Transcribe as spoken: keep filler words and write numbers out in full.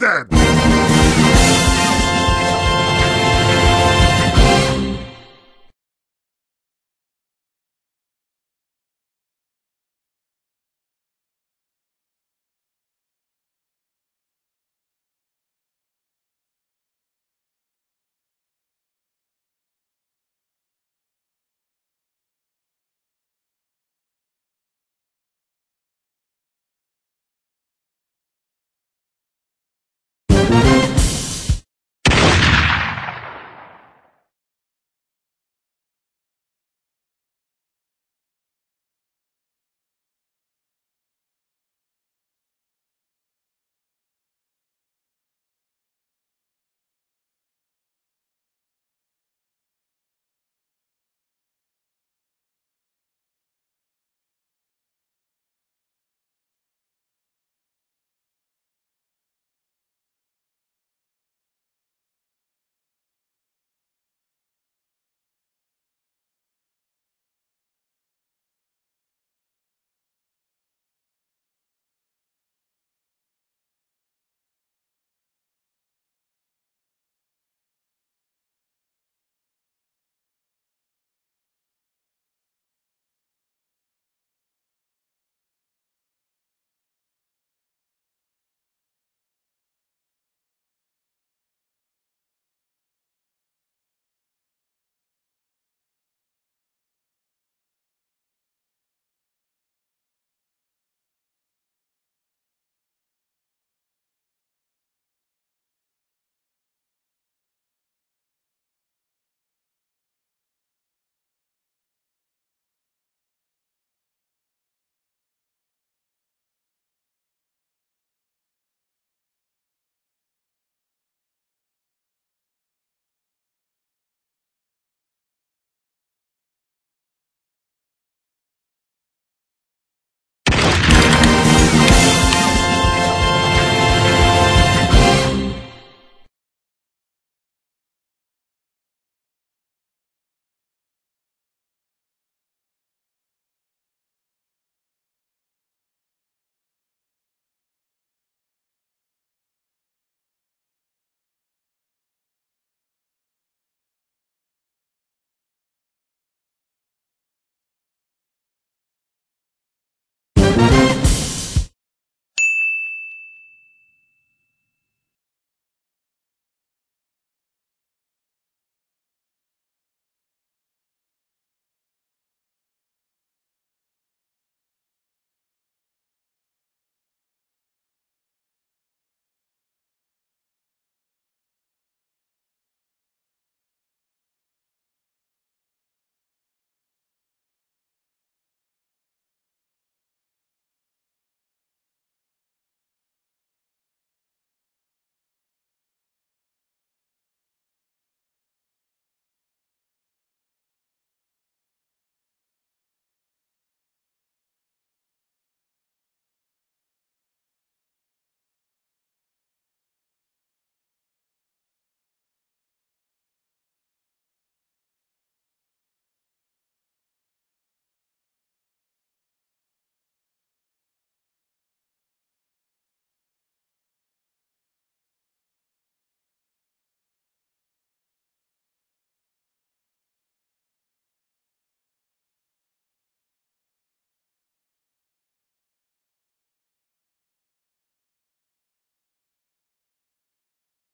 Dead.